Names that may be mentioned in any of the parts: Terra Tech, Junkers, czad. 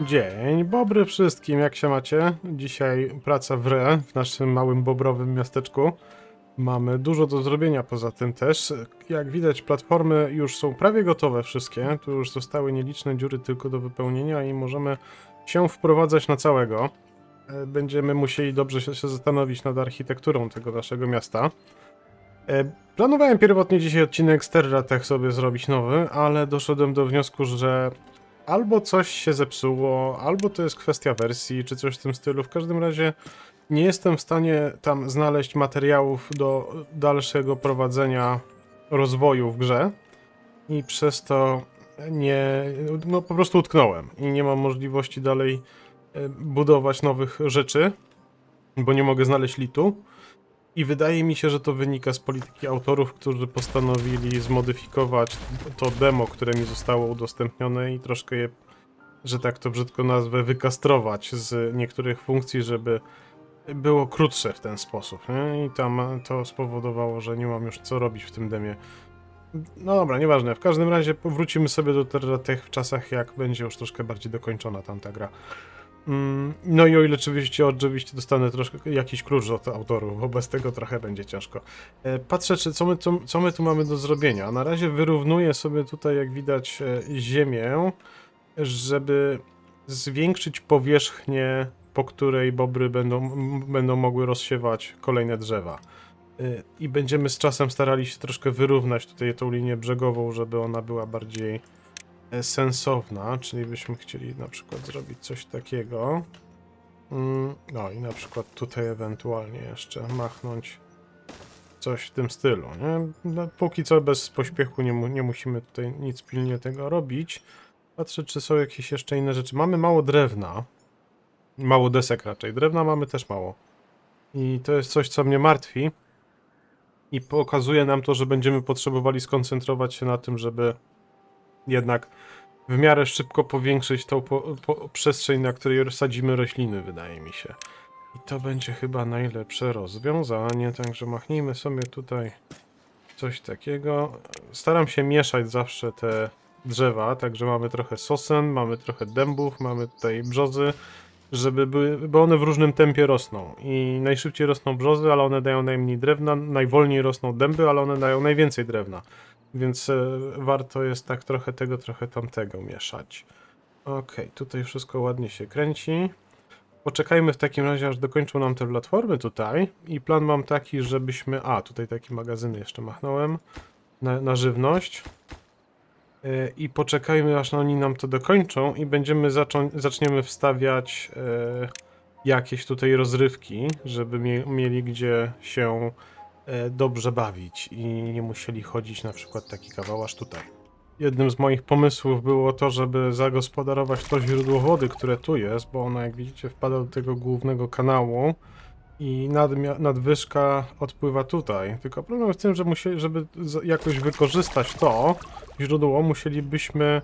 Dzień dobry wszystkim, jak się macie? Dzisiaj praca w naszym małym bobrowym miasteczku. Mamy dużo do zrobienia poza tym też. Jak widać, platformy już są prawie gotowe wszystkie. Tu już zostały nieliczne dziury tylko do wypełnienia i możemy się wprowadzać na całego. Będziemy musieli dobrze się zastanowić nad architekturą tego naszego miasta. Planowałem pierwotnie dzisiaj odcinek z Terra Tech sobie zrobić nowy, ale doszedłem do wniosku, że albo coś się zepsuło, albo to jest kwestia wersji, czy coś w tym stylu. W każdym razie nie jestem w stanie tam znaleźć materiałów do dalszego prowadzenia rozwoju w grze i przez to po prostu utknąłem i nie mam możliwości dalej budować nowych rzeczy, bo nie mogę znaleźć litu. I wydaje mi się, że to wynika z polityki autorów, którzy postanowili zmodyfikować to demo, które mi zostało udostępnione i troszkę je, że tak to brzydko nazwę, wykastrować z niektórych funkcji, żeby było krótsze w ten sposób, nie? I tam to spowodowało, że nie mam już co robić w tym demie. No dobra, nieważne. W każdym razie powrócimy sobie do Terra Tech w czasach, jak będzie już troszkę bardziej dokończona tamta gra. No i o ile oczywiście dostanę troszkę jakiś klucz od autorów, bo bez tego trochę będzie ciężko. Patrzę, co my tu mamy do zrobienia. Na razie wyrównuję sobie tutaj, jak widać, ziemię, żeby zwiększyć powierzchnię, po której bobry będą mogły rozsiewać kolejne drzewa. I będziemy z czasem starali się troszkę wyrównać tutaj tą linię brzegową, żeby ona była bardziej sensowna, czyli byśmy chcieli na przykład zrobić coś takiego. No i na przykład tutaj ewentualnie jeszcze machnąć coś w tym stylu, nie? No, póki co bez pośpiechu nie musimy tutaj nic pilnie tego robić. Patrzę, czy są jakieś jeszcze inne rzeczy. Mamy mało drewna. Mało desek raczej. Drewna mamy też mało. I to jest coś, co mnie martwi. I pokazuje nam to, że będziemy potrzebowali skoncentrować się na tym, żeby jednak w miarę szybko powiększyć tą przestrzeń, na której sadzimy rośliny, wydaje mi się. I to będzie chyba najlepsze rozwiązanie, także machnijmy sobie tutaj coś takiego. Staram się mieszać zawsze te drzewa, także mamy trochę sosen, mamy trochę dębów, mamy tutaj brzozy, bo one w różnym tempie rosną. I najszybciej rosną brzozy, ale one dają najmniej drewna, najwolniej rosną dęby, ale one dają najwięcej drewna. Więc warto jest tak trochę tego, trochę tamtego mieszać. Ok, tutaj wszystko ładnie się kręci. Poczekajmy w takim razie, aż dokończą nam te platformy tutaj. I plan mam taki, żebyśmy... A, tutaj taki magazyn jeszcze machnąłem na żywność. I poczekajmy, aż oni nam to dokończą i zaczniemy wstawiać jakieś tutaj rozrywki, żeby mieli gdzie się dobrze bawić i nie musieli chodzić na przykład taki kawał aż tutaj. Jednym z moich pomysłów było to, żeby zagospodarować to źródło wody, które tu jest, bo ona, jak widzicie, wpada do tego głównego kanału i nadwyżka odpływa tutaj. Tylko problem jest w tym, że żeby jakoś wykorzystać to źródło, musielibyśmy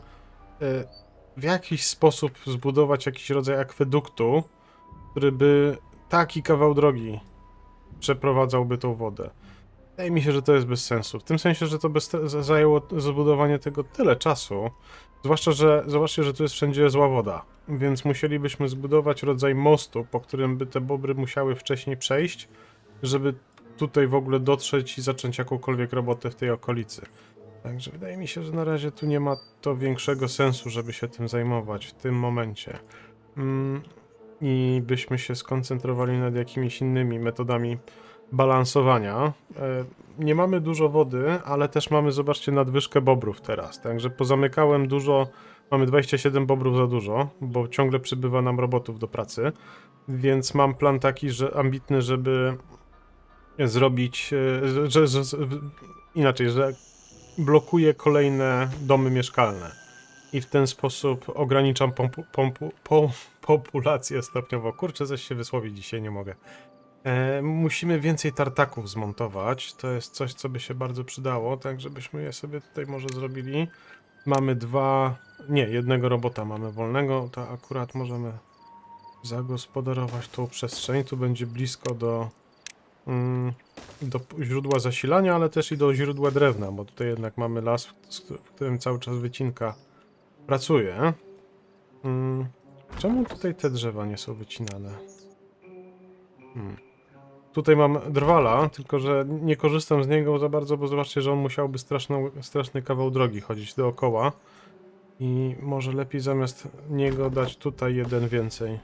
w jakiś sposób zbudować jakiś rodzaj akweduktu, który by taki kawał drogi przeprowadzałby tą wodę. Wydaje mi się, że to jest bez sensu. W tym sensie, że to zajęło zbudowanie tego tyle czasu. Zwłaszcza, że zobaczcie, że tu jest wszędzie zła woda. Więc musielibyśmy zbudować rodzaj mostu, po którym by te bobry musiały wcześniej przejść, żeby tutaj w ogóle dotrzeć i zacząć jakąkolwiek robotę w tej okolicy. Także wydaje mi się, że na razie tu nie ma to większego sensu, żeby się tym zajmować w tym momencie. I byśmy się skoncentrowali nad jakimiś innymi metodami balansowania. Nie mamy dużo wody, ale też mamy, zobaczcie, nadwyżkę bobrów teraz. Także pozamykałem dużo, mamy 27 bobrów za dużo, bo ciągle przybywa nam robotów do pracy. Więc mam plan taki, że ambitny, żeby zrobić, że blokuję kolejne domy mieszkalne. I w ten sposób ograniczam populację stopniowo. Kurczę, coś się wysłowić dzisiaj nie mogę. Musimy więcej tartaków zmontować. To jest coś, co by się bardzo przydało, tak żebyśmy je sobie tutaj może zrobili. Mamy jednego robota mamy wolnego, to akurat możemy zagospodarować tą przestrzeń. Tu będzie blisko do źródła zasilania, ale też i do źródła drewna, bo tutaj jednak mamy las, w którym cały czas wycinka pracuje. Czemu tutaj te drzewa nie są wycinane? Tutaj mam drwala, tylko że nie korzystam z niego za bardzo, bo zobaczcie, że on musiałby straszny kawał drogi chodzić dookoła. I może lepiej zamiast niego dać tutaj jeden więcej.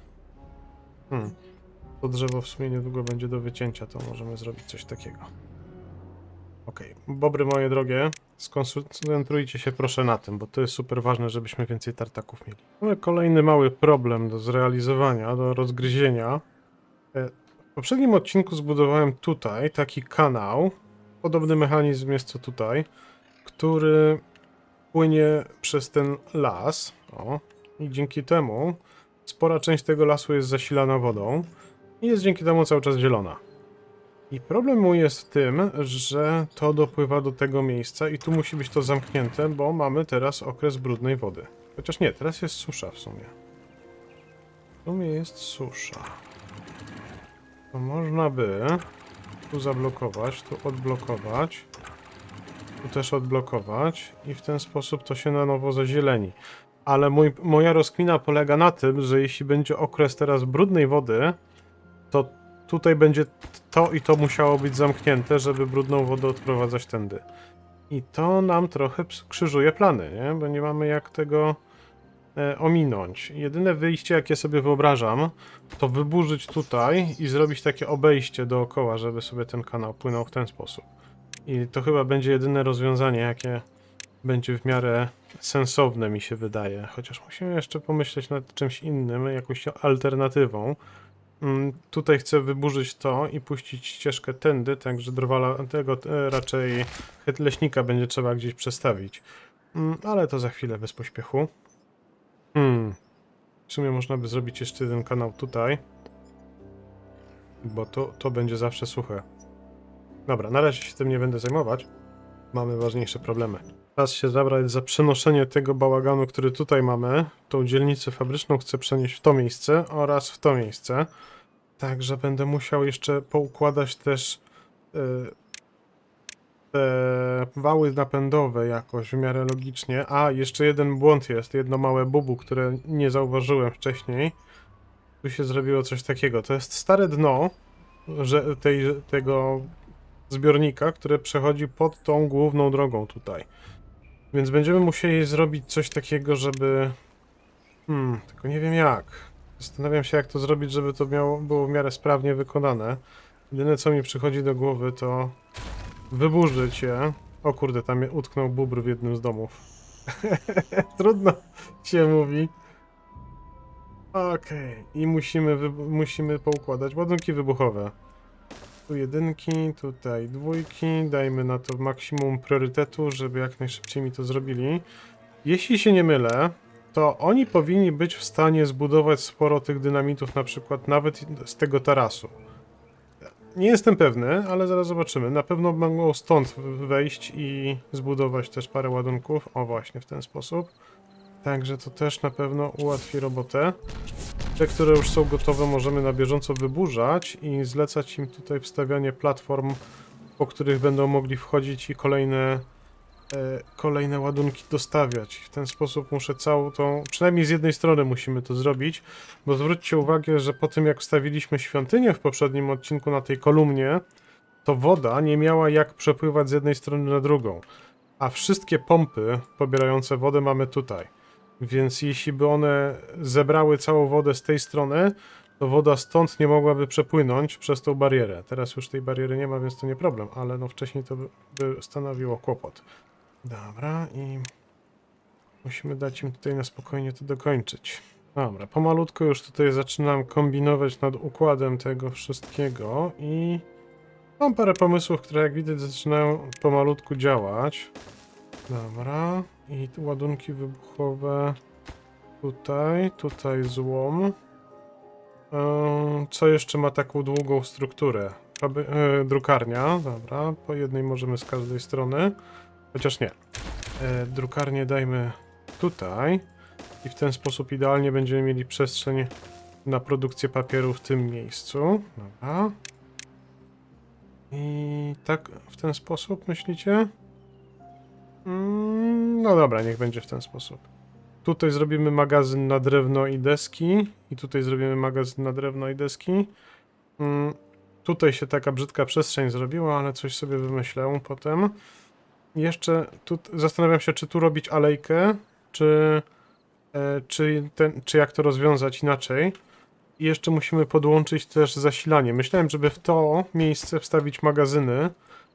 To drzewo w sumie niedługo będzie do wycięcia, to możemy zrobić coś takiego. Okej, bobry moje drogie, skoncentrujcie się proszę na tym, bo to jest super ważne, żebyśmy więcej tartaków mieli. Mamy kolejny mały problem do zrealizowania, do rozgryzienia. W poprzednim odcinku zbudowałem tutaj taki kanał, podobny mechanizm jest co tutaj, który płynie przez ten las. O, i dzięki temu spora część tego lasu jest zasilana wodą i jest dzięki temu cały czas zielona. I problem mój jest w tym, że to dopływa do tego miejsca i tu musi być to zamknięte, bo mamy teraz okres brudnej wody. Chociaż nie, teraz jest susza w sumie. W sumie jest susza. To można by tu zablokować, tu odblokować, tu też odblokować i w ten sposób to się na nowo zazieleni. Ale moja rozkmina polega na tym, że jeśli będzie okres teraz brudnej wody, to tutaj będzie to i to musiało być zamknięte, żeby brudną wodę odprowadzać tędy. I to nam trochę krzyżuje plany, nie? Bo nie mamy jak tego ominąć. Jedyne wyjście, jakie sobie wyobrażam, to wyburzyć tutaj i zrobić takie obejście dookoła, żeby sobie ten kanał płynął w ten sposób. I to chyba będzie jedyne rozwiązanie, jakie będzie w miarę sensowne, mi się wydaje. Chociaż musimy jeszcze pomyśleć nad czymś innym, jakąś alternatywą. Tutaj chcę wyburzyć to i puścić ścieżkę tędy, także drwala tego raczej leśnika będzie trzeba gdzieś przestawić. Ale to za chwilę, bez pośpiechu. W sumie można by zrobić jeszcze jeden kanał tutaj, bo to będzie zawsze suche. Dobra, na razie się tym nie będę zajmować. Mamy ważniejsze problemy. Czas się zabrać za przenoszenie tego bałaganu, który tutaj mamy. Tą dzielnicę fabryczną chcę przenieść w to miejsce oraz w to miejsce. Także będę musiał jeszcze poukładać też te wały napędowe jakoś w miarę logicznie. A, jeszcze jeden błąd jest, jedno małe bubu, które nie zauważyłem wcześniej. Tu się zrobiło coś takiego. To jest stare dno tego zbiornika, które przechodzi pod tą główną drogą tutaj. Więc będziemy musieli zrobić coś takiego, żeby... tylko nie wiem jak. Zastanawiam się, jak to zrobić, żeby to było w miarę sprawnie wykonane. Jedyne, co mi przychodzi do głowy, to wyburzyć je. O kurde, tam utknął bóbr w jednym z domów. Trudno się mówi. Okej. I musimy poukładać ładunki wybuchowe. Tu jedynki, tutaj dwójki, dajmy na to maksimum priorytetu, żeby jak najszybciej mi to zrobili. Jeśli się nie mylę, to oni powinni być w stanie zbudować sporo tych dynamitów, na przykład nawet z tego tarasu. Nie jestem pewny, ale zaraz zobaczymy. Na pewno mogą stąd wejść i zbudować też parę ładunków. O, właśnie w ten sposób. Także to też na pewno ułatwi robotę. Te, które już są gotowe, możemy na bieżąco wyburzać i zlecać im tutaj wstawianie platform, po których będą mogli wchodzić i kolejne ładunki dostawiać. W ten sposób muszę całą tą... Przynajmniej z jednej strony musimy to zrobić, bo zwróćcie uwagę, że po tym jak wstawiliśmy świątynię w poprzednim odcinku na tej kolumnie, to woda nie miała jak przepływać z jednej strony na drugą. A wszystkie pompy pobierające wodę mamy tutaj. Więc jeśli by one zebrały całą wodę z tej strony, to woda stąd nie mogłaby przepłynąć przez tą barierę. Teraz już tej bariery nie ma, więc to nie problem, ale no wcześniej to by stanowiło kłopot. Dobra, i musimy dać im tutaj na spokojnie to dokończyć. Dobra, pomalutko już tutaj zaczynam kombinować nad układem tego wszystkiego i mam parę pomysłów, które jak widać zaczynają pomalutku działać. Dobra, i tu ładunki wybuchowe tutaj złom. Co jeszcze ma taką długą strukturę? Drukarnia, dobra, po jednej możemy z każdej strony. Chociaż nie. Drukarnię dajmy tutaj i w ten sposób idealnie będziemy mieli przestrzeń na produkcję papieru w tym miejscu. Dobra. I tak w ten sposób myślicie? No dobra, niech będzie w ten sposób. Tutaj zrobimy magazyn na drewno i deski. I tutaj zrobimy magazyn na drewno i deski. Tutaj się taka brzydka przestrzeń zrobiła, ale coś sobie wymyślę potem. Jeszcze tu zastanawiam się, czy tu robić alejkę, czy jak to rozwiązać inaczej. I jeszcze musimy podłączyć też zasilanie. Myślałem, żeby w to miejsce wstawić magazyny,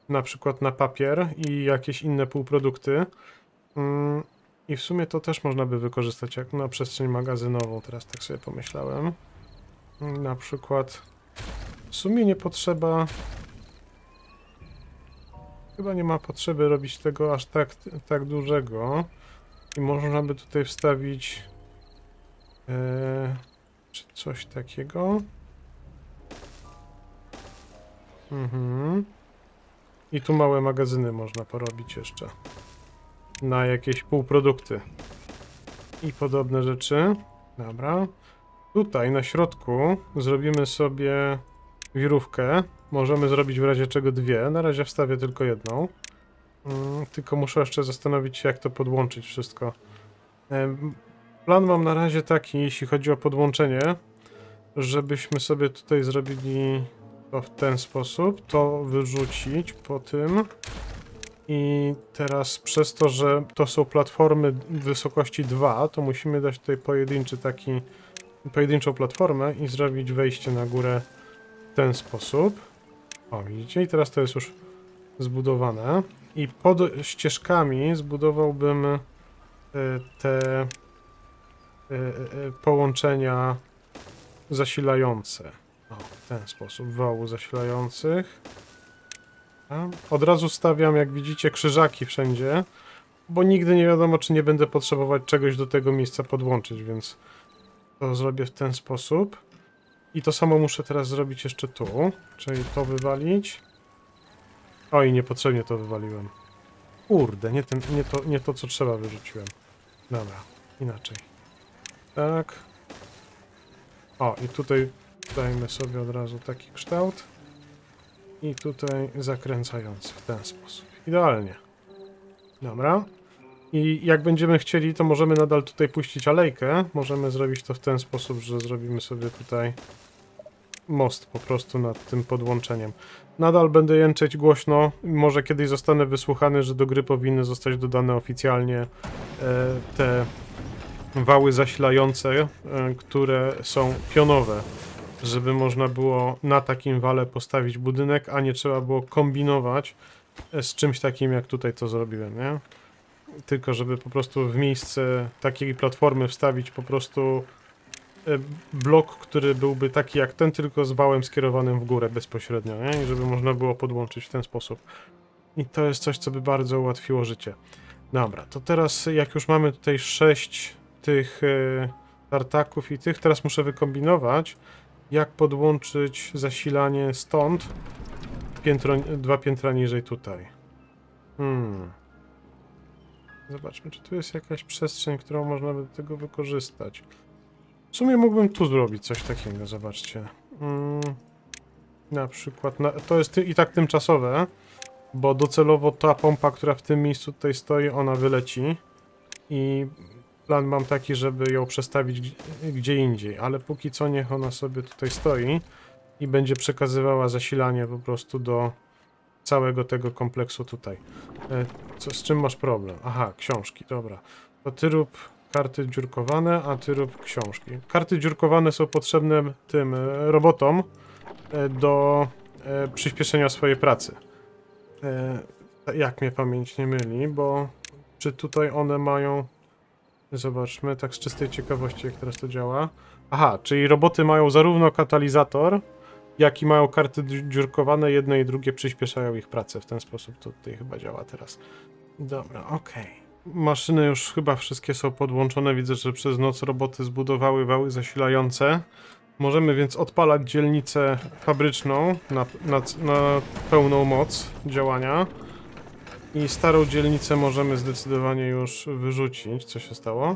na przykład na papier i jakieś inne półprodukty. I w sumie to też można by wykorzystać jak na przestrzeń magazynową, teraz tak sobie pomyślałem. Na przykład w sumie nie potrzeba... Chyba nie ma potrzeby robić tego aż tak dużego. I można by tutaj wstawić czy coś takiego. I tu małe magazyny można porobić jeszcze. Na jakieś półprodukty. I podobne rzeczy. Dobra. Tutaj na środku zrobimy sobie wirówkę. Możemy zrobić w razie czego dwie. Na razie wstawię tylko jedną. Tylko muszę jeszcze zastanowić się, jak to podłączyć wszystko. Plan mam na razie taki, jeśli chodzi o podłączenie, żebyśmy sobie tutaj zrobili to w ten sposób. To wyrzucić po tym. I teraz przez to, że to są platformy wysokości 2, to musimy dać tutaj pojedynczą platformę i zrobić wejście na górę w ten sposób. O, widzicie? I teraz to jest już zbudowane. I pod ścieżkami zbudowałbym te połączenia zasilające. O, w ten sposób, wału zasilających. Od razu stawiam, jak widzicie, krzyżaki wszędzie, bo nigdy nie wiadomo, czy nie będę potrzebować czegoś do tego miejsca podłączyć, więc to zrobię w ten sposób. I to samo muszę teraz zrobić jeszcze tu, czyli to wywalić. O, i niepotrzebnie to wywaliłem. Kurde, nie to, co trzeba, wyrzuciłem. Dobra, inaczej. Tak. O, i tutaj dajmy sobie od razu taki kształt. I tutaj zakręcający w ten sposób. Idealnie. Dobra. I jak będziemy chcieli, to możemy nadal tutaj puścić alejkę. Możemy zrobić to w ten sposób, że zrobimy sobie tutaj most po prostu nad tym podłączeniem. Nadal będę jęczeć głośno. Może kiedyś zostanę wysłuchany, że do gry powinny zostać dodane oficjalnie te wały zasilające, które są pionowe. Żeby można było na takim wale postawić budynek, a nie trzeba było kombinować z czymś takim, jak tutaj to zrobiłem, nie? Tylko żeby po prostu w miejsce takiej platformy wstawić po prostu blok, który byłby taki jak ten, tylko z wałem skierowanym w górę bezpośrednio, nie? I żeby można było podłączyć w ten sposób. I to jest coś, co by bardzo ułatwiło życie. Dobra, to teraz jak już mamy tutaj 6 tych tartaków i tych, teraz muszę wykombinować, jak podłączyć zasilanie stąd, dwa piętra niżej tutaj. Zobaczmy, czy tu jest jakaś przestrzeń, którą można by do tego wykorzystać. W sumie mógłbym tu zrobić coś takiego, zobaczcie. Na przykład, to jest i tak tymczasowe, bo docelowo ta pompa, która w tym miejscu tutaj stoi, ona wyleci. I plan mam taki, żeby ją przestawić gdzie indziej, ale póki co niech ona sobie tutaj stoi i będzie przekazywała zasilanie po prostu do całego tego kompleksu tutaj. Co, z czym masz problem? Aha, książki, dobra. To ty rób karty dziurkowane, a ty rób książki. Karty dziurkowane są potrzebne tym robotom do przyspieszenia swojej pracy. Jak mnie pamięć nie myli, bo czy tutaj one mają... Zobaczmy, tak z czystej ciekawości, jak teraz to działa. Aha, czyli roboty mają zarówno katalizator, jak i mają karty dziurkowane, jedne i drugie przyspieszają ich pracę. W ten sposób to tutaj chyba działa teraz. Dobra, okej. Maszyny już chyba wszystkie są podłączone. Widzę, że przez noc roboty zbudowały wały zasilające. Możemy więc odpalać dzielnicę fabryczną na pełną moc działania. I starą dzielnicę możemy zdecydowanie już wyrzucić. Co się stało?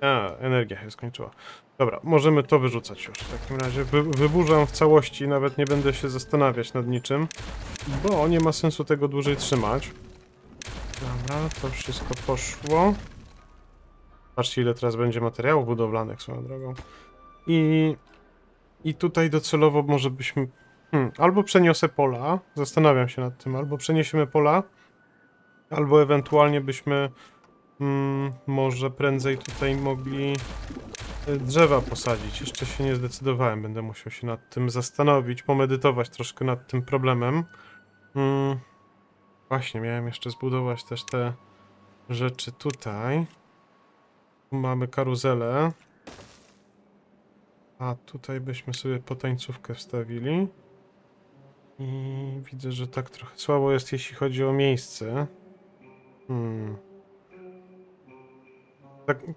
A, energia się skończyła. Dobra, możemy to wyrzucać już. W takim razie wyburzam w całości, nawet nie będę się zastanawiać nad niczym, bo nie ma sensu tego dłużej trzymać. Dobra, to wszystko poszło. Patrzcie, ile teraz będzie materiałów budowlanych swoją drogą. I tutaj docelowo może byśmy... albo przeniosę pola, zastanawiam się nad tym, albo przeniesiemy pola, albo ewentualnie byśmy może prędzej tutaj mogli drzewa posadzić. Jeszcze się nie zdecydowałem, będę musiał się nad tym zastanowić, pomedytować troszkę nad tym problemem. Właśnie, miałem jeszcze zbudować też te rzeczy tutaj. Tu mamy karuzelę. A tutaj byśmy sobie potańcówkę wstawili. I widzę, że tak trochę słabo jest, jeśli chodzi o miejsce.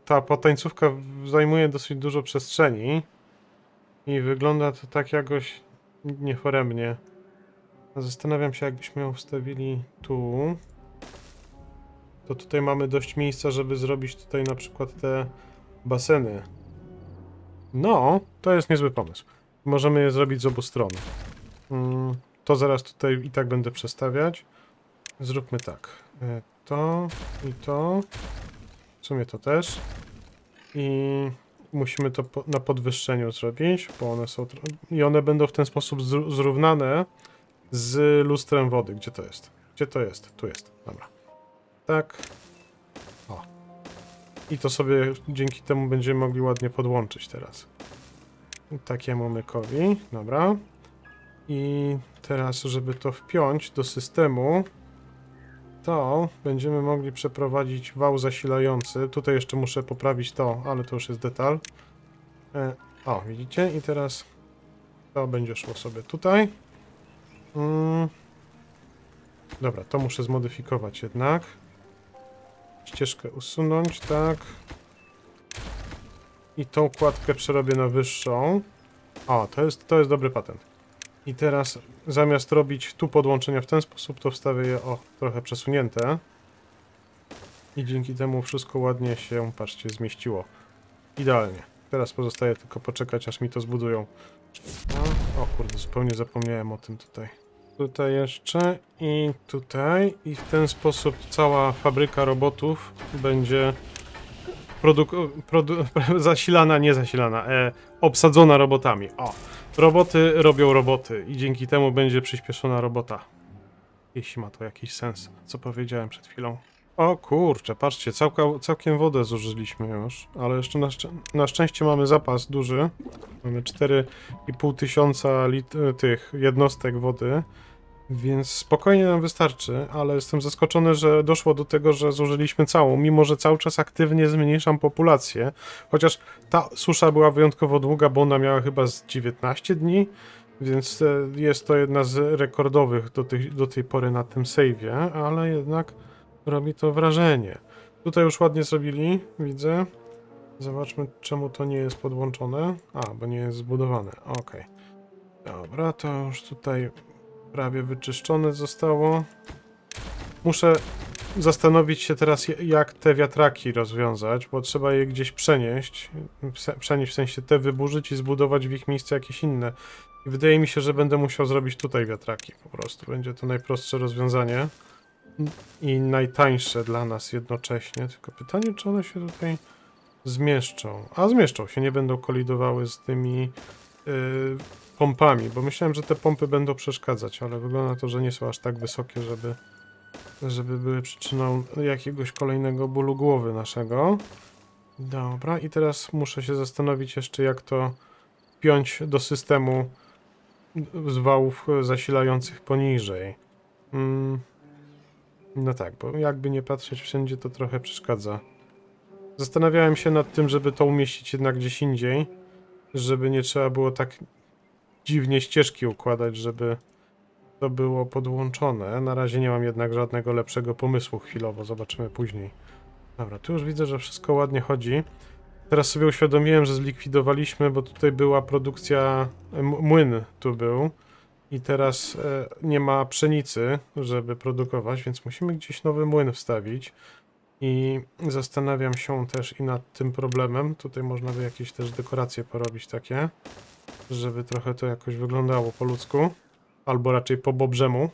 Ta potańcówka zajmuje dosyć dużo przestrzeni. I wygląda to tak jakoś nieforemnie. Zastanawiam się, jakbyśmy ją wstawili tu. To tutaj mamy dość miejsca, żeby zrobić tutaj na przykład te baseny. No, to jest niezły pomysł. Możemy je zrobić z obu stron. To zaraz tutaj i tak będę przestawiać. Zróbmy tak. To i to. W sumie to też. I musimy to na podwyższeniu zrobić, bo one są... I one będą w ten sposób zrównane z lustrem wody. Gdzie to jest? Gdzie to jest? Tu jest. Dobra. Tak. O. I to sobie dzięki temu będziemy mogli ładnie podłączyć teraz. Takiemu mykowi. Dobra. I teraz, żeby to wpiąć do systemu, to będziemy mogli przeprowadzić wał zasilający. Tutaj jeszcze muszę poprawić to, ale to już jest detal. O, widzicie? I teraz to będzie szło sobie tutaj. Dobra, to muszę zmodyfikować jednak. Ścieżkę usunąć, tak. I tą kładkę przerobię na wyższą. O, to jest dobry patent. I teraz zamiast robić tu podłączenia w ten sposób, to wstawię je, o, trochę przesunięte. I dzięki temu wszystko ładnie się, patrzcie, zmieściło. Idealnie. Teraz pozostaje tylko poczekać, aż mi to zbudują. O kurde, zupełnie zapomniałem o tym tutaj. Tutaj jeszcze i tutaj. I w ten sposób cała fabryka robotów będzie zasilana, nie zasilana, obsadzona robotami. O, roboty robią roboty i dzięki temu będzie przyspieszona robota. Jeśli ma to jakiś sens, co powiedziałem przed chwilą. O kurczę, patrzcie, całkiem wodę zużyliśmy już, ale jeszcze na szczęście mamy zapas duży. Mamy 4500 tych jednostek wody, więc spokojnie nam wystarczy, ale jestem zaskoczony, że doszło do tego, że zużyliśmy całą, mimo że cały czas aktywnie zmniejszam populację. Chociaż ta susza była wyjątkowo długa, bo ona miała chyba z 19 dni, więc jest to jedna z rekordowych do tej pory na tym save'ie, ale jednak... robi to wrażenie. Tutaj już ładnie zrobili, widzę. Zobaczmy, czemu to nie jest podłączone. A, bo nie jest zbudowane. Ok. Dobra, to już tutaj prawie wyczyszczone zostało. Muszę zastanowić się teraz, jak te wiatraki rozwiązać, bo trzeba je gdzieś przenieść. Przenieść w sensie te wyburzyć i zbudować w ich miejsce jakieś inne. I wydaje mi się, że będę musiał zrobić tutaj wiatraki po prostu. Będzie to najprostsze rozwiązanie. I najtańsze dla nas jednocześnie. Tylko pytanie, czy one się tutaj zmieszczą. A zmieszczą się, nie będą kolidowały z tymi pompami, bo myślałem, że te pompy będą przeszkadzać, ale wygląda to, że nie są aż tak wysokie, żeby były przyczyną jakiegoś kolejnego bólu głowy naszego. Dobra, i teraz muszę się zastanowić jeszcze, jak to wpiąć do systemu z wałów zasilających poniżej. No tak, bo jakby nie patrzeć wszędzie, to trochę przeszkadza. Zastanawiałem się nad tym, żeby to umieścić jednak gdzieś indziej, żeby nie trzeba było tak dziwnie ścieżki układać, żeby to było podłączone. Na razie nie mam jednak żadnego lepszego pomysłu chwilowo, zobaczymy później. Dobra, tu już widzę, że wszystko ładnie chodzi. Teraz sobie uświadomiłem, że zlikwidowaliśmy, bo tutaj była produkcja, młyn tu był. I teraz nie ma pszenicy, żeby produkować, więc musimy gdzieś nowy młyn wstawić. I zastanawiam się też i nad tym problemem. Tutaj można by jakieś też dekoracje porobić takie, żeby trochę to jakoś wyglądało po ludzku. Albo raczej po bobrzemu.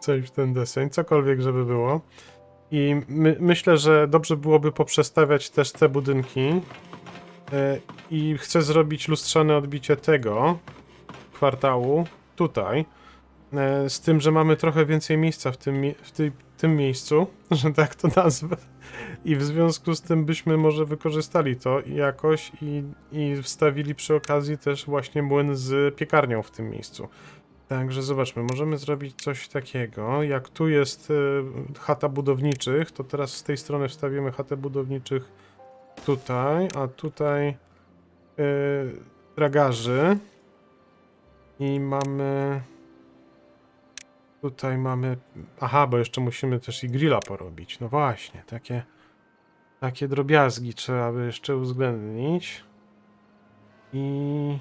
Coś w ten deseń, cokolwiek żeby było. I myślę, że dobrze byłoby poprzestawiać też te budynki. I chcę zrobić lustrzane odbicie tego kwartału tutaj. Z tym, że mamy trochę więcej miejsca w tym miejscu, że tak to nazwę. I w związku z tym byśmy może wykorzystali to jakoś i wstawili przy okazji też właśnie młyn z piekarnią w tym miejscu. Także zobaczmy, możemy zrobić coś takiego, jak tu jest chata budowniczych, to teraz z tej strony wstawimy chatę budowniczych tutaj, a tutaj tragarzy. I mamy... Tutaj mamy... Aha, bo jeszcze musimy też i grilla porobić. No właśnie, takie drobiazgi trzeba by jeszcze uwzględnić. I...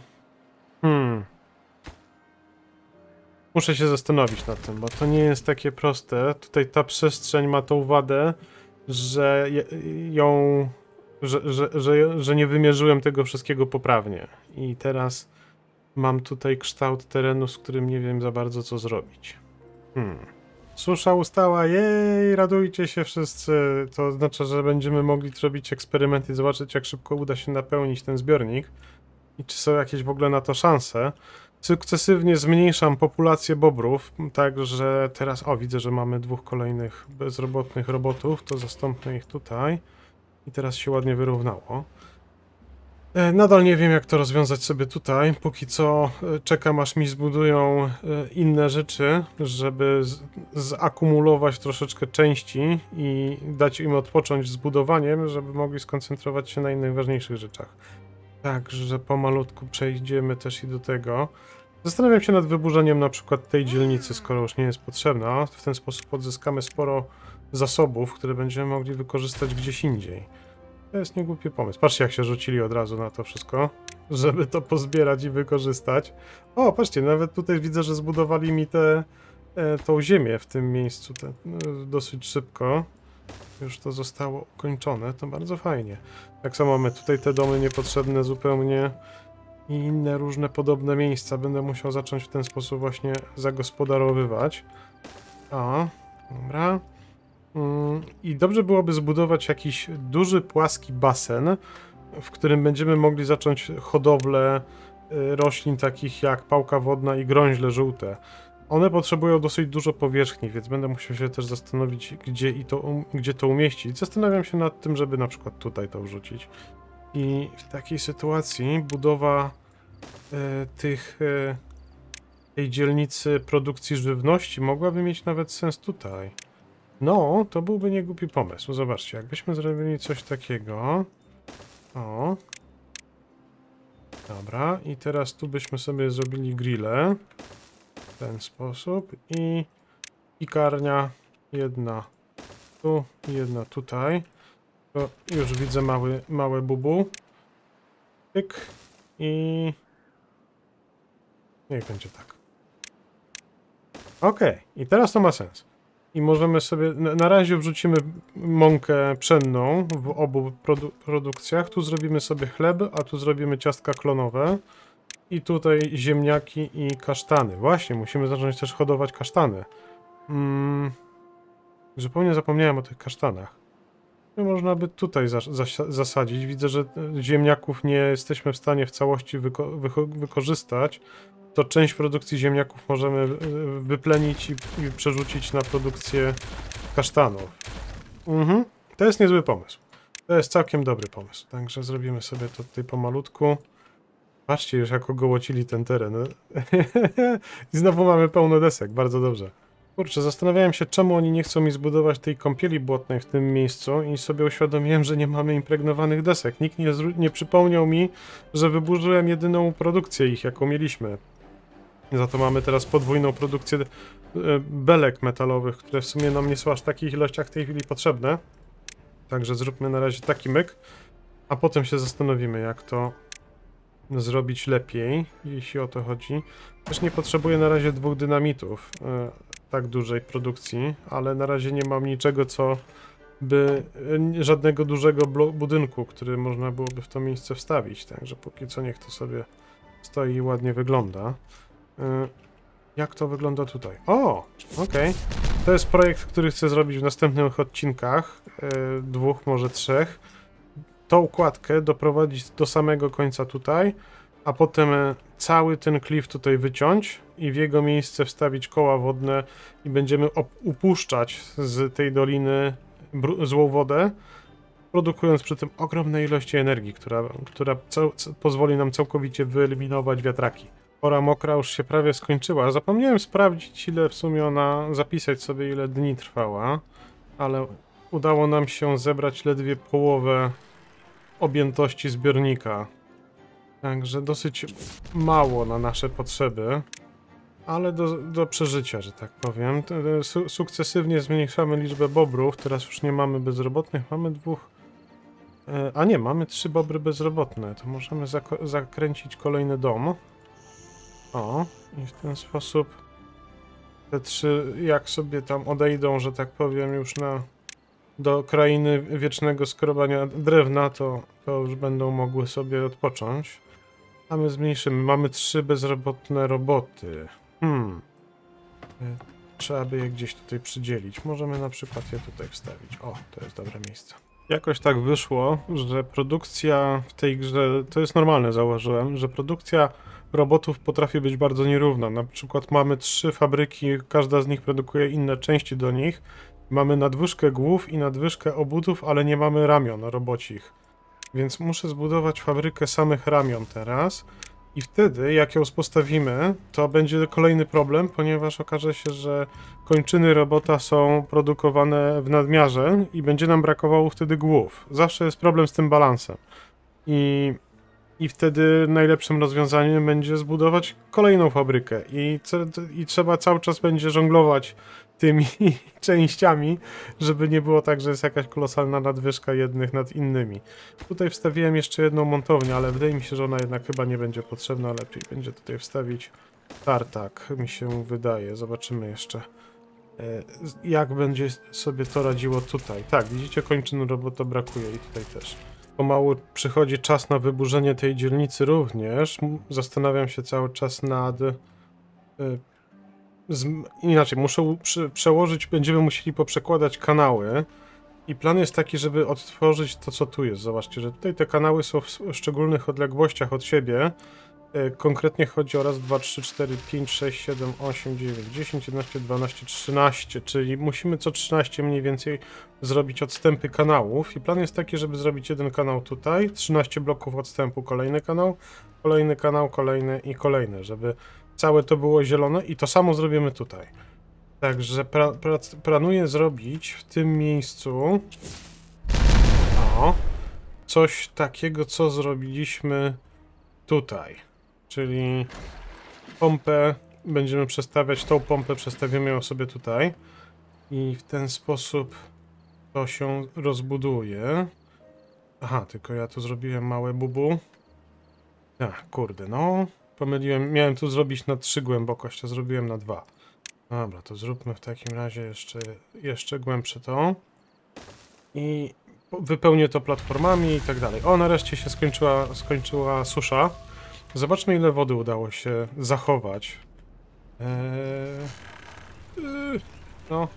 Muszę się zastanowić nad tym, bo to nie jest takie proste. Tutaj ta przestrzeń ma tą wadę, że ją... że nie wymierzyłem tego wszystkiego poprawnie. I teraz mam tutaj kształt terenu, z którym nie wiem za bardzo co zrobić. Susza ustała, jej, radujcie się wszyscy. To oznacza, że będziemy mogli zrobić eksperymenty i zobaczyć, jak szybko uda się napełnić ten zbiornik i czy są jakieś w ogóle na to szanse. Sukcesywnie zmniejszam populację bobrów, także teraz, o, widzę, że mamy dwóch kolejnych bezrobotnych robotów, to zastąpmy ich tutaj i teraz się ładnie wyrównało. Nadal nie wiem, jak to rozwiązać sobie tutaj, póki co czekam, aż mi zbudują inne rzeczy, żeby zakumulować troszeczkę części i dać im odpocząć z budowaniem, żeby mogli skoncentrować się na innych ważniejszych rzeczach. Także pomalutku przejdziemy też i do tego. Zastanawiam się nad wyburzeniem na przykład tej dzielnicy, skoro już nie jest potrzebna. W ten sposób odzyskamy sporo zasobów, które będziemy mogli wykorzystać gdzieś indziej. To jest niegłupi pomysł. Patrzcie, jak się rzucili od razu na to wszystko, żeby to pozbierać i wykorzystać. O, patrzcie, nawet tutaj widzę, że zbudowali mi tą ziemię w tym miejscu dosyć szybko. Już to zostało ukończone, to bardzo fajnie. Tak samo mamy tutaj te domy niepotrzebne zupełnie i inne różne podobne miejsca. Będę musiał zacząć w ten sposób właśnie zagospodarowywać. O, dobra. I dobrze byłoby zbudować jakiś duży, płaski basen, w którym będziemy mogli zacząć hodowlę roślin takich jak pałka wodna i grąźle żółte. One potrzebują dosyć dużo powierzchni, więc będę musiał się też zastanowić, gdzie to umieścić. Zastanawiam się nad tym, żeby na przykład tutaj to wrzucić. I w takiej sytuacji budowa tej dzielnicy produkcji żywności mogłaby mieć nawet sens tutaj. No, to byłby niegłupi pomysł. Zobaczcie, jakbyśmy zrobili coś takiego. O. Dobra, i teraz tu byśmy sobie zrobili grillę. W ten sposób i piekarnia jedna tu, jedna tutaj. To już widzę małe bubu. Tyk i niech będzie tak. Okej, i teraz to ma sens. I możemy sobie, na razie wrzucimy mąkę pszenną w obu produkcjach. Tu zrobimy sobie chleb, a tu zrobimy ciastka klonowe. I tutaj ziemniaki i kasztany. Właśnie, musimy zacząć też hodować kasztany. Zupełnie zapomniałem o tych kasztanach. Można by tutaj zasadzić. Widzę, że ziemniaków nie jesteśmy w stanie w całości wykorzystać. To część produkcji ziemniaków możemy wyplenić i przerzucić na produkcję kasztanów. To jest niezły pomysł. To jest całkiem dobry pomysł. Także zrobimy sobie to tutaj pomalutku. Patrzcie już, jak ogołocili ten teren. I znowu mamy pełno desek, bardzo dobrze. Kurczę, zastanawiałem się, czemu oni nie chcą mi zbudować tej kąpieli błotnej w tym miejscu i sobie uświadomiłem, że nie mamy impregnowanych desek. Nikt nie przypomniał mi, że wyburzyłem jedyną produkcję ich, jaką mieliśmy. Za to mamy teraz podwójną produkcję belek metalowych, które w sumie nam nie są aż w takich ilościach w tej chwili potrzebne. Także zróbmy na razie taki myk, a potem się zastanowimy, jak to zrobić lepiej, jeśli o to chodzi. Też nie potrzebuję na razie dwóch dynamitów tak dużej produkcji, ale na razie nie mam niczego, co by... żadnego dużego budynku, który można byłoby w to miejsce wstawić, także póki co niech to sobie stoi i ładnie wygląda. Jak to wygląda tutaj? O! Okej. To jest projekt, który chcę zrobić w następnych odcinkach, dwóch, może trzech. Tą układkę doprowadzić do samego końca tutaj, a potem cały ten klif tutaj wyciąć i w jego miejsce wstawić koła wodne i będziemy upuszczać z tej doliny złą wodę, produkując przy tym ogromne ilości energii, która pozwoli nam całkowicie wyeliminować wiatraki. Pora mokra już się prawie skończyła. Zapomniałem sprawdzić, ile w sumie zapisać sobie, ile dni trwała, ale udało nam się zebrać ledwie połowę objętości zbiornika. Także dosyć mało na nasze potrzeby, ale do przeżycia, że tak powiem. Sukcesywnie zmniejszamy liczbę bobrów. Teraz już nie mamy bezrobotnych, mamy dwóch... A nie, mamy 3 bobry bezrobotne. To możemy zakręcić kolejny dom. O, i w ten sposób te 3, jak sobie tam odejdą, że tak powiem, już do krainy wiecznego skrobania drewna, to już będą mogły sobie odpocząć. A my zmniejszymy. Mamy 3 bezrobotne roboty. Trzeba by je gdzieś tutaj przydzielić. Możemy na przykład je tutaj wstawić. O, to jest dobre miejsce. Jakoś tak wyszło, że produkcja w tej grze, to jest normalne, zauważyłem, że produkcja robotów potrafi być bardzo nierówna. Na przykład mamy 3 fabryki, każda z nich produkuje inne części do nich. Mamy nadwyżkę głów i nadwyżkę obudów, ale nie mamy ramion robocich. Więc muszę zbudować fabrykę samych ramion teraz. I wtedy, jak ją postawimy, to będzie kolejny problem, ponieważ okaże się, że kończyny robota są produkowane w nadmiarze i będzie nam brakowało wtedy głów. Zawsze jest problem z tym balansem. I wtedy najlepszym rozwiązaniem będzie zbudować kolejną fabrykę. I trzeba cały czas będzie żonglować tymi częściami, żeby nie było tak, że jest jakaś kolosalna nadwyżka jednych nad innymi. Tutaj wstawiłem jeszcze jedną montownię, ale wydaje mi się, że ona jednak chyba nie będzie potrzebna. Lepiej będzie tutaj wstawić tartak, mi się wydaje. Zobaczymy jeszcze, jak będzie sobie to radziło tutaj. Tak, widzicie, kończyny robota brakuje i tutaj też. Pomału przychodzi czas na wyburzenie tej dzielnicy również. Zastanawiam się cały czas nad... Inaczej, muszę przełożyć, będziemy musieli poprzekładać kanały i plan jest taki, żeby odtworzyć to, co tu jest. Zobaczcie, że tutaj te kanały są w szczególnych odległościach od siebie. Konkretnie chodzi o raz, 2, 3, 4, 5, 6, 7, 8, 9, 10, 11, 12, 13, czyli musimy co 13 mniej więcej zrobić odstępy kanałów i plan jest taki, żeby zrobić jeden kanał tutaj, 13 bloków odstępu, kolejny kanał, kolejny kanał, kolejny i kolejny, żeby całe to było zielone i to samo zrobimy tutaj. Także planuję zrobić w tym miejscu coś takiego, co zrobiliśmy tutaj, czyli pompę będziemy przestawiać, tą pompę przestawimy ją sobie tutaj i w ten sposób to się rozbuduje. Aha, tylko ja tu zrobiłem małe bubu. Ach, kurde, no. Pomyliłem, miałem tu zrobić na 3 głębokość, a zrobiłem na 2. Dobra, to zróbmy w takim razie jeszcze głębsze to. I wypełnię to platformami i tak dalej. O, nareszcie się skończyła susza. Zobaczmy, ile wody udało się zachować. No.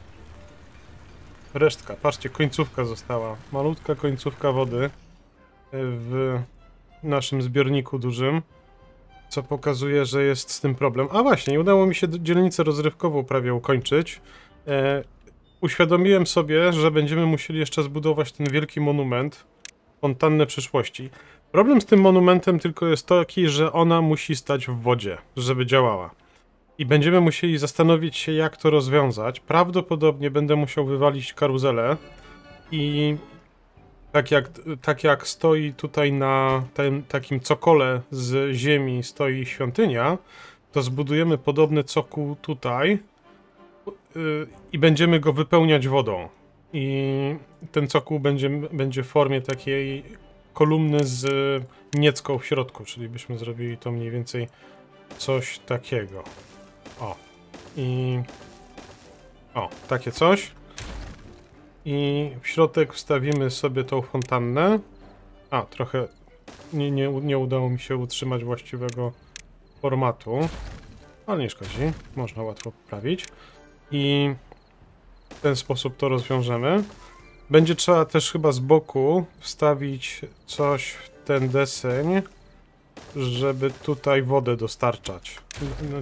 Resztka, patrzcie, końcówka została. Malutka końcówka wody w naszym zbiorniku dużym. Co pokazuje, że jest z tym problem. A właśnie, udało mi się dzielnicę rozrywkową prawie ukończyć. Uświadomiłem sobie, że będziemy musieli jeszcze zbudować ten wielki monument, fontannę przyszłości. Problem z tym monumentem tylko jest taki, że ona musi stać w wodzie, żeby działała. I będziemy musieli zastanowić się, jak to rozwiązać. Prawdopodobnie będę musiał wywalić karuzelę i... Tak jak stoi tutaj na takim cokole z ziemi stoi świątynia, to zbudujemy podobny cokół tutaj i będziemy go wypełniać wodą. I ten cokół będzie w formie takiej kolumny z niecką w środku, czyli byśmy zrobili to mniej więcej coś takiego. O, i... O, takie coś. I w środek wstawimy sobie tą fontannę. A, trochę nie udało mi się utrzymać właściwego formatu. Ale nie szkodzi, można łatwo poprawić. I ten sposób to rozwiążemy. Będzie trzeba też chyba z boku wstawić coś w ten deseń, żeby tutaj wodę dostarczać.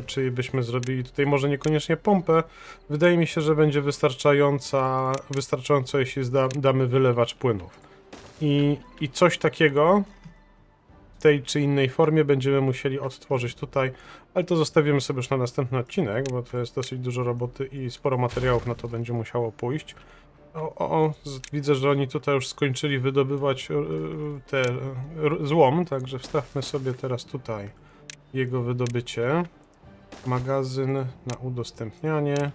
Czyli byśmy zrobili tutaj może niekoniecznie pompę. Wydaje mi się, że będzie wystarczająco, jeśli damy wylewacz płynów. I coś takiego w tej czy innej formie będziemy musieli odtworzyć tutaj, ale to zostawimy sobie już na następny odcinek, bo to jest dosyć dużo roboty i sporo materiałów na to będzie musiało pójść. Widzę, że oni tutaj już skończyli wydobywać te złom, także wstawmy sobie teraz tutaj jego wydobycie. Magazyn na udostępnianie.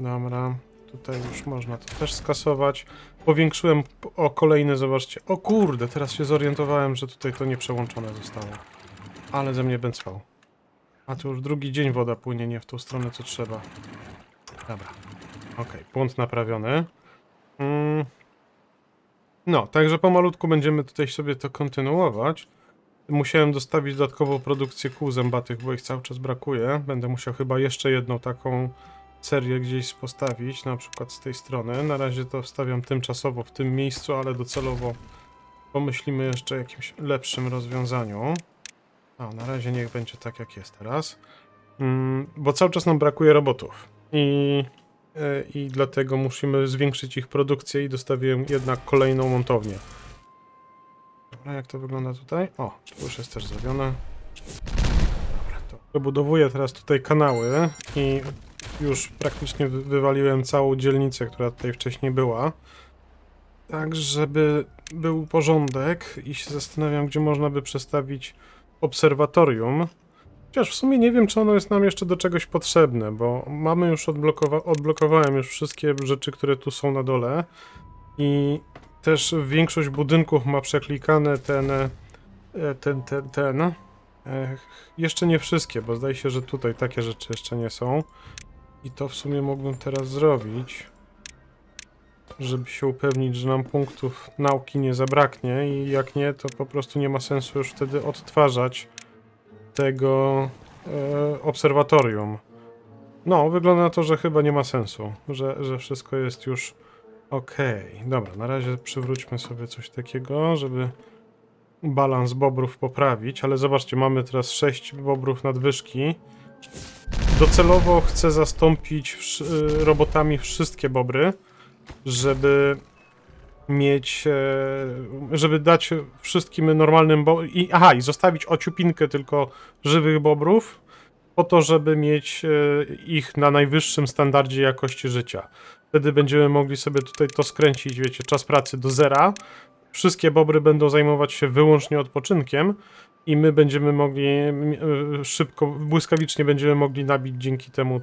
Dobra, tutaj już można to też skasować. Powiększyłem o kolejne, zobaczcie. O kurde, teraz się zorientowałem, że tutaj to nieprzełączone zostało. Ale ze mnie bęcwał. A tu już drugi dzień woda płynie nie w tą stronę, co trzeba. Dobra, ok, błąd naprawiony. No, także pomalutku będziemy tutaj sobie to kontynuować. Musiałem dostawić dodatkową produkcję kół zębatych, bo ich cały czas brakuje. Będę musiał chyba jeszcze jedną taką serię gdzieś postawić, na przykład z tej strony. Na razie to wstawiam tymczasowo w tym miejscu, ale docelowo pomyślimy jeszcze o jakimś lepszym rozwiązaniu. A, na razie niech będzie tak, jak jest teraz. Bo cały czas nam brakuje robotów. I dlatego musimy zwiększyć ich produkcję i dostawiłem jednak kolejną montownię. Dobra, jak to wygląda tutaj? O, tu już jest też zrobione. Dobra, to dobudowuję teraz tutaj kanały i już praktycznie wywaliłem całą dzielnicę, która tutaj wcześniej była. Tak, żeby był porządek i się zastanawiam, gdzie można by przestawić obserwatorium. Chociaż w sumie nie wiem, czy ono jest nam jeszcze do czegoś potrzebne, bo mamy już odblokowałem już wszystkie rzeczy, które tu są na dole i też większość budynków ma przeklikane ten. Jeszcze nie wszystkie, bo zdaje się, że tutaj takie rzeczy jeszcze nie są i to w sumie mógłbym teraz zrobić, żeby się upewnić, że nam punktów nauki nie zabraknie i jak nie, to po prostu nie ma sensu już wtedy odtwarzać tego obserwatorium. No, wygląda na to, że chyba nie ma sensu, że wszystko jest już ok. Dobra, na razie przywróćmy sobie coś takiego, żeby balans bobrów poprawić, ale zobaczcie, mamy teraz 6 bobrów nadwyżki. Docelowo chcę zastąpić robotami wszystkie bobry, żeby mieć, żeby dać wszystkim normalnym i zostawić ociupinkę tylko żywych bobrów, po to, żeby mieć ich na najwyższym standardzie jakości życia. Wtedy będziemy mogli sobie tutaj to skręcić, wiecie, czas pracy do zera. Wszystkie bobry będą zajmować się wyłącznie odpoczynkiem i my będziemy mogli szybko, błyskawicznie będziemy mogli nabić dzięki temu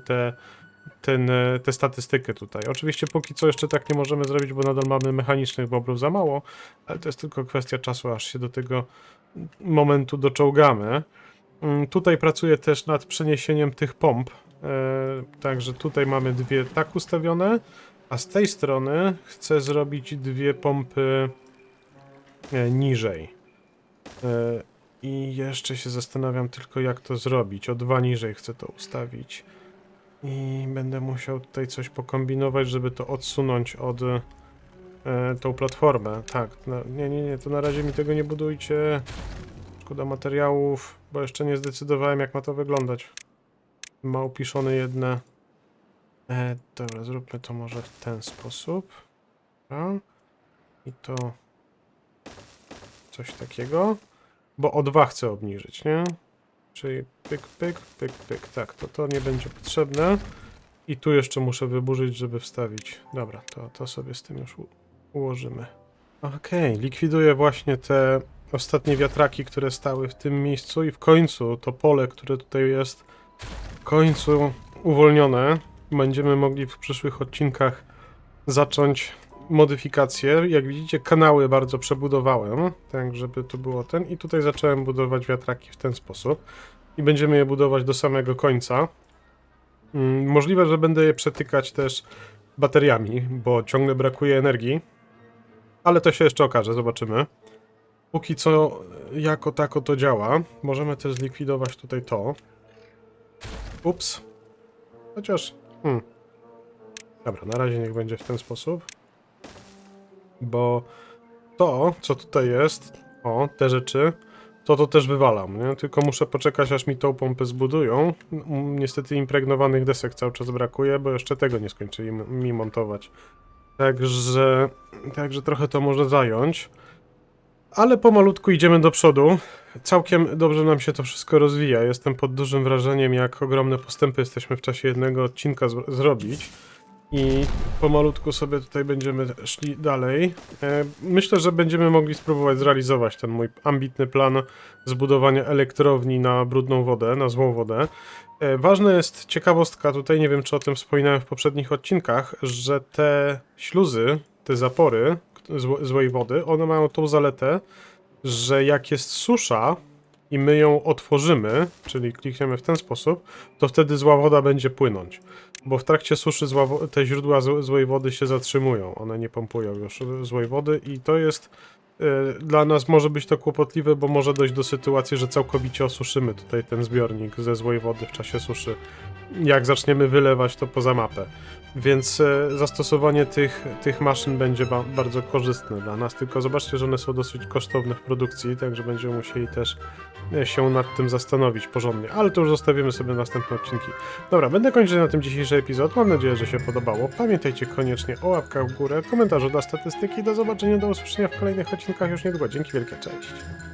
te statystyki tutaj. Oczywiście póki co jeszcze tak nie możemy zrobić, bo nadal mamy mechanicznych bobrów za mało, ale to jest tylko kwestia czasu, aż się do tego momentu doczołgamy. Tutaj pracuję też nad przeniesieniem tych pomp, także tutaj mamy dwie tak ustawione, a z tej strony chcę zrobić dwie pompy niżej. I jeszcze się zastanawiam tylko, jak to zrobić. O dwa niżej chcę to ustawić. I będę musiał tutaj coś pokombinować, żeby to odsunąć od tą platformę. Tak, nie, to na razie mi tego nie budujcie. Szkoda materiałów, bo jeszcze nie zdecydowałem, jak ma to wyglądać. Ma upiszone jedne. Dobra, zróbmy to może w ten sposób. Dobra. I to coś takiego, bo o 2 chcę obniżyć, nie? Czyli pyk, pyk, pyk, pyk. Tak, to nie będzie potrzebne. I tu jeszcze muszę wyburzyć, żeby wstawić. Dobra, to sobie z tym już ułożymy. Okej, likwiduję właśnie te ostatnie wiatraki, które stały w tym miejscu i w końcu to pole, które tutaj jest, w końcu uwolnione. Będziemy mogli w przyszłych odcinkach zacząć modyfikacje. Jak widzicie, kanały bardzo przebudowałem, tak żeby to było ten. I tutaj zacząłem budować wiatraki w ten sposób. I będziemy je budować do samego końca. Możliwe, że będę je przetykać też bateriami, bo ciągle brakuje energii. Ale to się jeszcze okaże, zobaczymy. Póki co jako tako to działa. Możemy też zlikwidować tutaj to. Ups. Chociaż... Dobra, na razie niech będzie w ten sposób. Bo to, co tutaj jest, o, te rzeczy, to też wywalam, nie? Tylko muszę poczekać, aż mi tą pompę zbudują. Niestety impregnowanych desek cały czas brakuje, bo jeszcze tego nie skończyli mi montować. Także trochę to może zająć. Ale pomalutku idziemy do przodu. Całkiem dobrze nam się to wszystko rozwija. Jestem pod dużym wrażeniem, jak ogromne postępy jesteśmy w czasie jednego odcinka zrobić. I pomalutku sobie tutaj będziemy szli dalej. Myślę, że będziemy mogli spróbować zrealizować ten mój ambitny plan zbudowania elektrowni na brudną wodę, na złą wodę. Ważna jest ciekawostka tutaj, nie wiem czy o tym wspominałem w poprzednich odcinkach, że te śluzy, te zapory złej wody, one mają tą zaletę, że jak jest susza i my ją otworzymy, czyli klikniemy w ten sposób, to wtedy zła woda będzie płynąć. Bo w trakcie suszy te źródła złej wody się zatrzymują, one nie pompują już złej wody i to jest dla nas może być to kłopotliwe, bo może dojść do sytuacji, że całkowicie osuszymy tutaj ten zbiornik ze złej wody w czasie suszy, jak zaczniemy wylewać to poza mapę. Więc zastosowanie tych maszyn będzie bardzo korzystne dla nas, tylko zobaczcie, że one są dosyć kosztowne w produkcji, także będziemy musieli też się nad tym zastanowić porządnie, ale to już zostawimy sobie następne odcinki. Dobra, będę kończyć na tym dzisiejszy epizod, mam nadzieję, że się podobało. Pamiętajcie koniecznie o łapkach w górę, komentarzu dla statystyki, do zobaczenia, do usłyszenia w kolejnych odcinkach już niedługo. Dzięki wielkie, cześć!